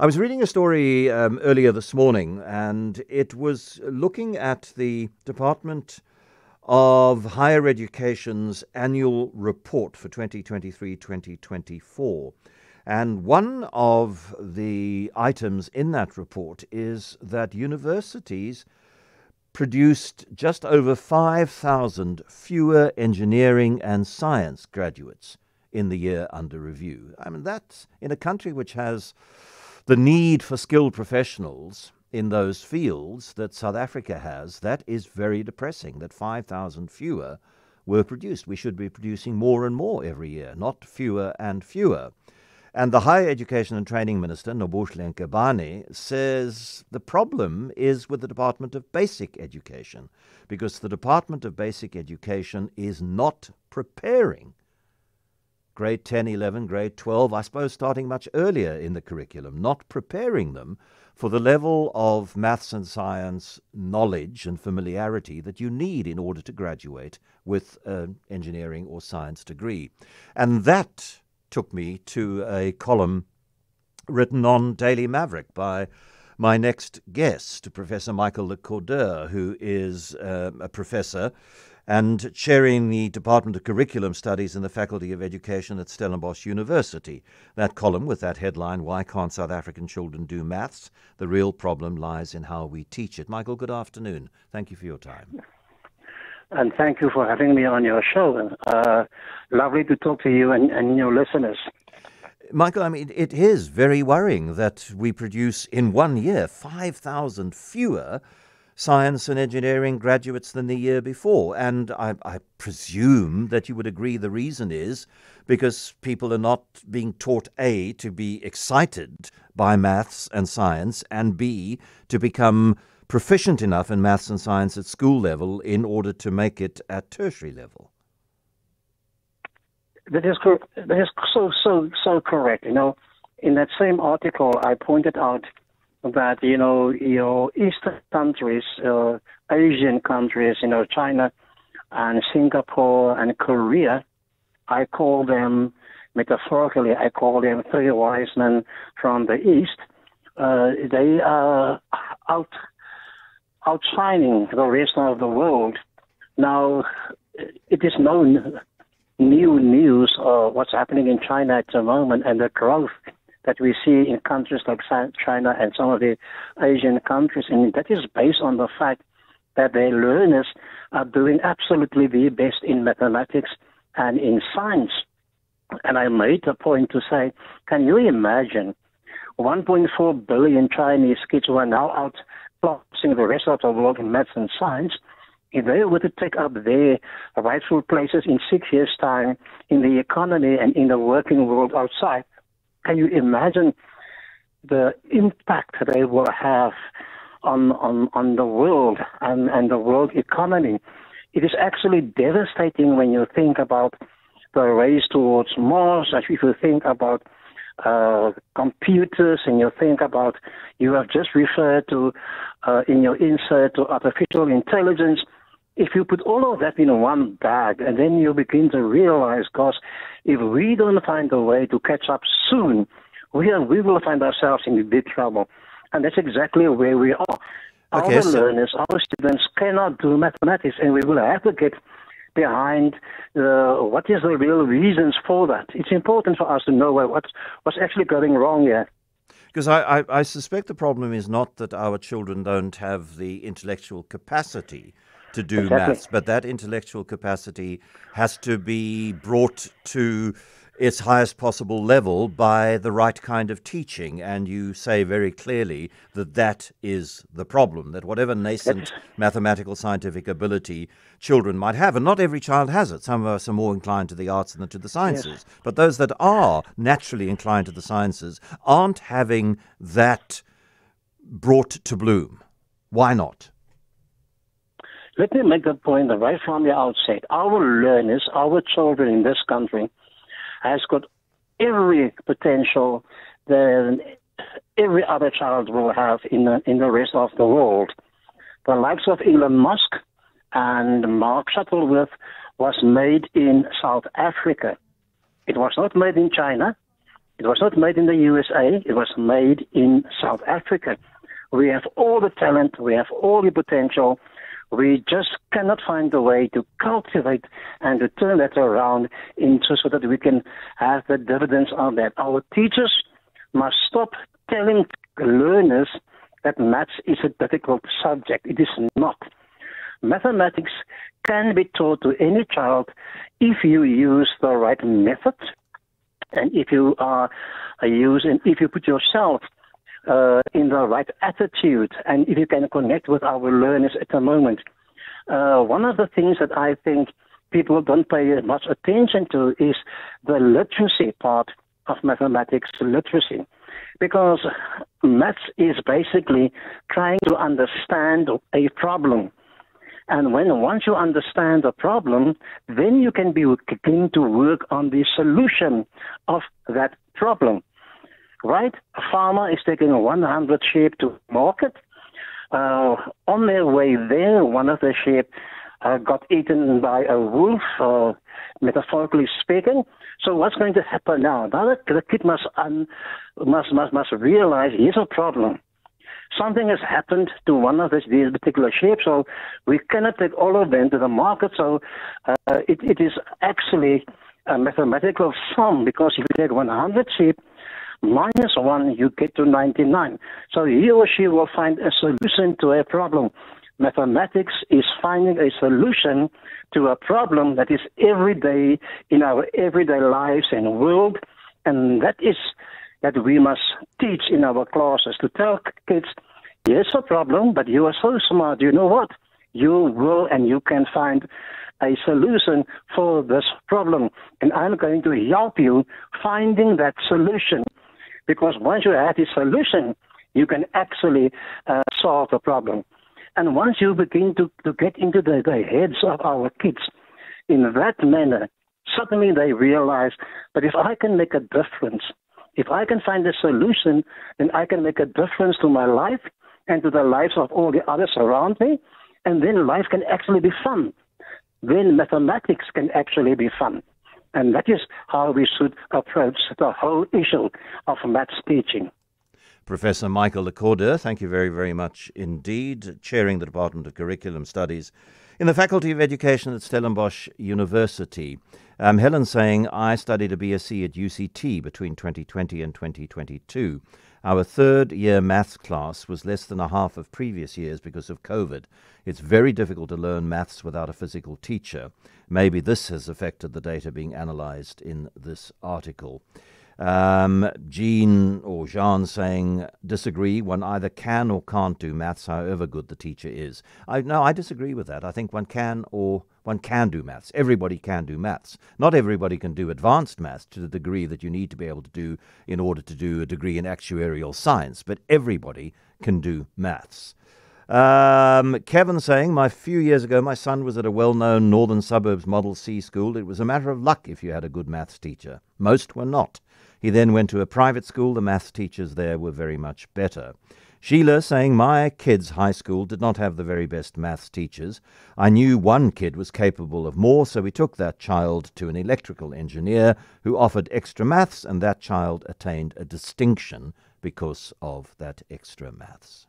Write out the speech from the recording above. I was reading a story earlier this morning, and it was looking at the Department of Higher Education's annual report for 2023-2024. And one of the items in that report is that universities produced just over 5,000 fewer engineering and science graduates in the year under review. I mean, that's in a country which has the need for skilled professionals in those fields that South Africa has. That is very depressing, that 5,000 fewer were produced. We should be producing more and more every year, not fewer and fewer. And the Higher Education and Training Minister, Nobuhle Nkabane, says the problem is with the Department of Basic Education, because the Department of Basic Education is not preparing grade 10, 11, grade 12, I suppose starting much earlier in the curriculum, not preparing them for the level of maths and science knowledge and familiarity that you need in order to graduate with an engineering or science degree. And that took me to a column written on Daily Maverick by my next guest, Professor Michael Le Cordeur, who is a professor and chairing the Department of Curriculum Studies in the Faculty of Education at Stellenbosch University. That column with that headline, "Why Can't South African Children Do Maths? The Real Problem Lies in How We Teach It." Michael, good afternoon. Thank you for your time. And thank you for having me on your show. Lovely to talk to you and your listeners. Michael, I mean, it is very worrying that we produce in one year 5,000 fewer science and engineering graduates than the year before. And I presume that you would agree the reason is because people are not being taught, A, to be excited by maths and science, and B, to become proficient enough in maths and science at school level in order to make it at tertiary level. That is correct. That is so correct. You know, in that same article, I pointed out that, you know, your Eastern countries, Asian countries, you know, China and Singapore and Korea, I call them, metaphorically, I call them three wise men from the East. They are outshining the rest of the world. Now, it is no new news what's happening in China at the moment, and the growth that we see in countries like China and some of the Asian countries, and that is based on the fact that their learners are doing absolutely the best in mathematics and in science. And I made a point to say, can you imagine 1.4 billion Chinese kids who are now out outclassing the rest of the world in maths and science? If they were to take up their rightful places in 6 years' time in the economy and in the working world outside, can you imagine the impact they will have on the world and the world economy? It is actually devastating when you think about the race towards Mars, as if you think about computers, and you think about, you have just referred to in your insert to artificial intelligence. If you put all of that in one bag, and then you begin to realize, gosh, if we don't find a way to catch up soon, we will find ourselves in big trouble. And that's exactly where we are. Okay, our learners, our students cannot do mathematics, and we will have to get behind what is the real reasons for that. It's important for us to know what's actually going wrong here. Because I suspect the problem is not that our children don't have the intellectual capacity to do maths, but that intellectual capacity has to be brought to its highest possible level by the right kind of teaching. And you say very clearly that that is the problem, that whatever nascent mathematical scientific ability children might have, and not every child has it. Some of us are more inclined to the arts than to the sciences. Yes. But those that are naturally inclined to the sciences aren't having that brought to bloom. Why not? Let me make a point right from the outset. Our learners, our children in this country, has got every potential that every other child will have in the rest of the world. The likes of Elon Musk and Mark Shuttleworth was made in South Africa. It was not made in China. It was not made in the USA. It was made in South Africa. We have all the talent. We have all the potential. We just cannot find a way to cultivate and to turn that around into so that we can have the dividends on that. Our teachers must stop telling learners that maths is a difficult subject. It is not. Mathematics can be taught to any child if you use the right method and if you put yourself in the right attitude and if you can connect with our learners at the moment. One of the things that I think people don't pay much attention to is the literacy part of mathematics literacy, because maths is basically trying to understand a problem. And once you understand the problem, then you can begin to work on the solution of that problem. Right? A farmer is taking 100 sheep to market. On their way there, one of the sheep got eaten by a wolf, metaphorically speaking. So what's going to happen now? Now the kid must realize here's a problem. Something has happened to one of these particular sheep, so we cannot take all of them to the market. So it is actually a mathematical sum, because if you take 100 sheep, minus 1, you get to 99. So he or she will find a solution to a problem. Mathematics is finding a solution to a problem that is every day in our everyday lives and world, and that is that we must teach in our classes, to tell kids, here's a problem, but you are so smart, you know what? You will and you can find a solution for this problem, and I'm going to help you finding that solution. Because once you have the solution, you can actually solve the problem. And once you begin to get into the heads of our kids in that manner, suddenly they realize that if I can make a difference, if I can find a solution, then I can make a difference to my life and to the lives of all the others around me, and then life can actually be fun. Then mathematics can actually be fun. And that is how we should approach the whole issue of maths teaching. Professor Michael Le Cordeur, thank you very, very much indeed, chairing the Department of Curriculum Studies in the Faculty of Education at Stellenbosch University. Helen saying, I studied a BSc at UCT between 2020 and 2022. Our third-year maths class was less than a half of previous years because of COVID. It's very difficult to learn maths without a physical teacher. Maybe this has affected the data being analysed in this article. Jean saying, disagree, one either can or can't do maths however good the teacher is. No, I disagree with that. I think one can do maths. Everybody can do maths. Not everybody can do advanced maths to the degree that you need to be able to do in order to do a degree in actuarial science, but everybody can do maths. Kevin saying, a few years ago, my son was at a well-known northern suburbs Model C school. It was a matter of luck if you had a good maths teacher. Most were not. He then went to a private school. The maths teachers there were very much better. Sheila saying, my kids' high school did not have the very best maths teachers. I knew one kid was capable of more, so we took that child to an electrical engineer who offered extra maths, and that child attained a distinction because of that extra maths.